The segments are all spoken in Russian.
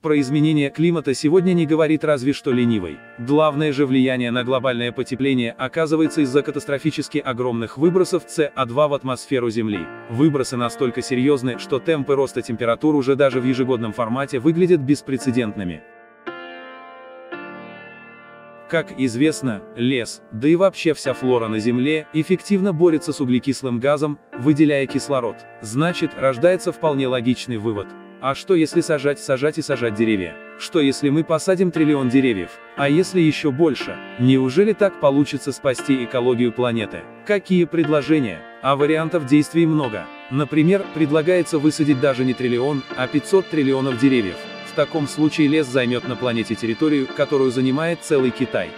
Про изменение климата сегодня не говорит разве что ленивый. Главное же влияние на глобальное потепление оказывается из-за катастрофически огромных выбросов СО2 в атмосферу Земли. Выбросы настолько серьезны, что темпы роста температур уже даже в ежегодном формате выглядят беспрецедентными. Как известно, лес, да и вообще вся флора на Земле, эффективно борется с углекислым газом, выделяя кислород. Значит, рождается вполне логичный вывод. А что если сажать деревья? Что если мы посадим триллион деревьев? А если еще больше? Неужели так получится спасти экологию планеты? Какие предложения? А вариантов действий много. Например, предлагается высадить даже не триллион, а 500 триллионов деревьев. В таком случае лес займет на планете территорию, которую занимает целый Китай.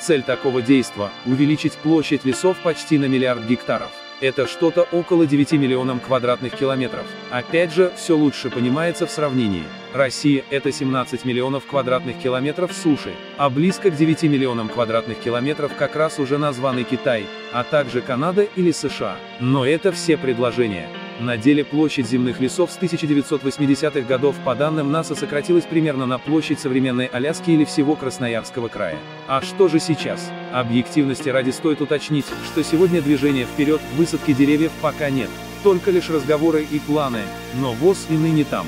Цель такого действа – увеличить площадь лесов почти на миллиард гектаров. Это что-то около 9 миллионов квадратных километров. Опять же, все лучше понимается в сравнении. Россия – это 17 миллионов квадратных километров суши, а близко к 9 миллионам квадратных километров как раз уже названы Китай, а также Канада или США. Но это все предложения. На деле площадь земных лесов с 1980-х годов по данным НАСА сократилась примерно на площадь современной Аляски или всего Красноярского края. А что же сейчас? Объективности ради стоит уточнить, что сегодня движения вперед, высадки деревьев пока нет. Только лишь разговоры и планы, но ВОЗ и ныне там.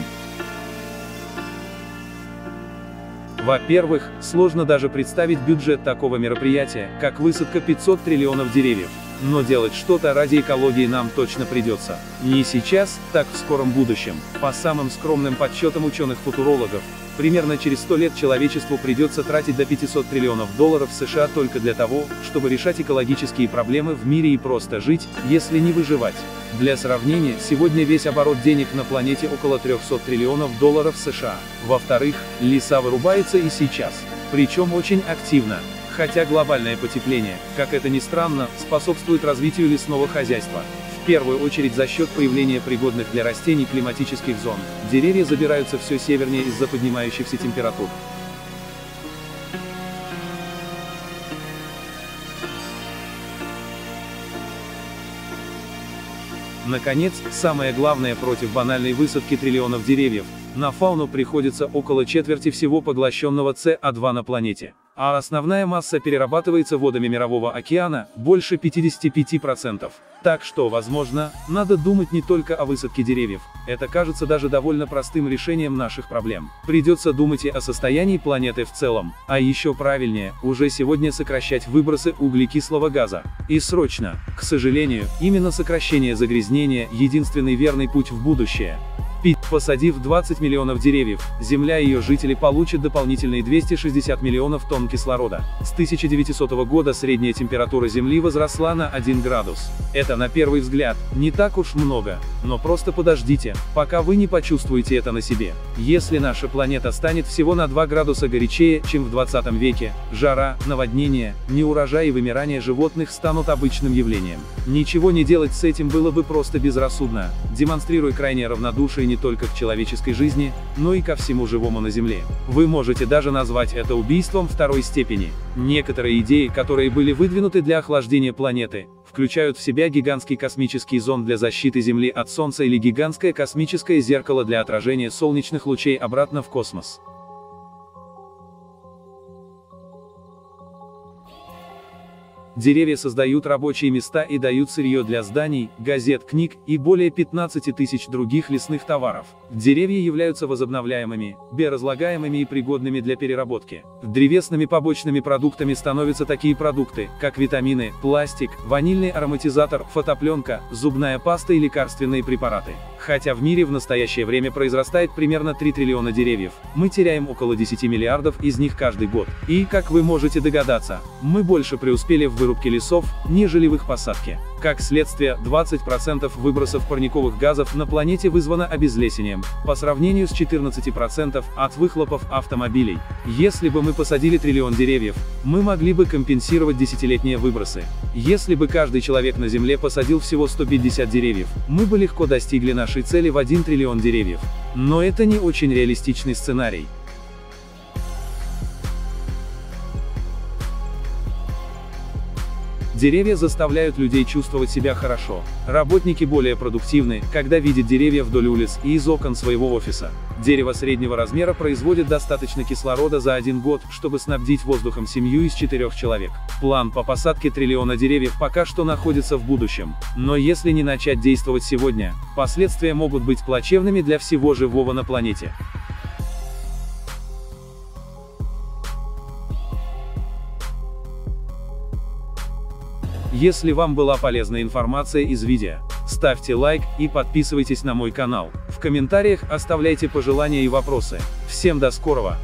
Во-первых, сложно даже представить бюджет такого мероприятия, как высадка 500 триллионов деревьев. Но делать что-то ради экологии нам точно придется. Не сейчас, так в скором будущем. По самым скромным подсчетам ученых-футурологов, примерно через 100 лет человечеству придется тратить до 500 триллионов долларов США только для того, чтобы решать экологические проблемы в мире и просто жить, если не выживать. Для сравнения, сегодня весь оборот денег на планете около 300 триллионов долларов США. Во-вторых, леса вырубаются и сейчас. Причем очень активно. Хотя глобальное потепление, как это ни странно, способствует развитию лесного хозяйства. В первую очередь за счет появления пригодных для растений климатических зон. Деревья забираются все севернее из-за поднимающихся температур. Наконец, самое главное, против банальной высадки триллионов деревьев, на фауну приходится около четверти всего поглощенного СО2 на планете. А основная масса перерабатывается водами Мирового океана, больше 55%. Так что, возможно, надо думать не только о высадке деревьев, это кажется даже довольно простым решением наших проблем. Придется думать и о состоянии планеты в целом, а еще правильнее, уже сегодня сокращать выбросы углекислого газа. И срочно. К сожалению, именно сокращение загрязнения – единственный верный путь в будущее. Посадив 20 миллионов деревьев, Земля и ее жители получат дополнительные 260 миллионов тонн кислорода. С 1900 года средняя температура Земли возросла на 1 градус. Это на первый взгляд не так уж много, но просто подождите, пока вы не почувствуете это на себе. Если наша планета станет всего на 2 градуса горячее, чем в 20 веке, жара, наводнение, неурожай и вымирание животных станут обычным явлением. Ничего не делать с этим было бы просто безрассудно, демонстрируя крайнее равнодушие не только к человеческой жизни, но и ко всему живому на Земле. Вы можете даже назвать это убийством второй степени. Некоторые идеи, которые были выдвинуты для охлаждения планеты, включают в себя гигантский космический зонд для защиты Земли от Солнца или гигантское космическое зеркало для отражения солнечных лучей обратно в космос. Деревья создают рабочие места и дают сырье для зданий, газет, книг и более 15 тысяч других лесных товаров. Деревья являются возобновляемыми, биоразлагаемыми и пригодными для переработки. Древесными побочными продуктами становятся такие продукты, как витамины, пластик, ванильный ароматизатор, фотопленка, зубная паста и лекарственные препараты. Хотя в мире в настоящее время произрастает примерно 3 триллиона деревьев, мы теряем около 10 миллиардов из них каждый год. И, как вы можете догадаться, мы больше преуспели в вырубке лесов, нежели в их посадке. Как следствие, 20% выбросов парниковых газов на планете вызвано обезлесением, по сравнению с 14% от выхлопов автомобилей. Если бы мы посадили триллион деревьев, мы могли бы компенсировать десятилетние выбросы. Если бы каждый человек на Земле посадил всего 150 деревьев, мы бы легко достигли нашей цели в 1 триллион деревьев. Но это не очень реалистичный сценарий. Деревья заставляют людей чувствовать себя хорошо. Работники более продуктивны, когда видят деревья вдоль улиц и из окон своего офиса. Дерево среднего размера производит достаточно кислорода за один год, чтобы снабдить воздухом семью из 4 человек. План по посадке триллиона деревьев пока что находится в будущем. Но если не начать действовать сегодня, последствия могут быть плачевными для всего живого на планете. Если вам была полезна информация из видео, ставьте лайк и подписывайтесь на мой канал. В комментариях оставляйте пожелания и вопросы. Всем до скорого!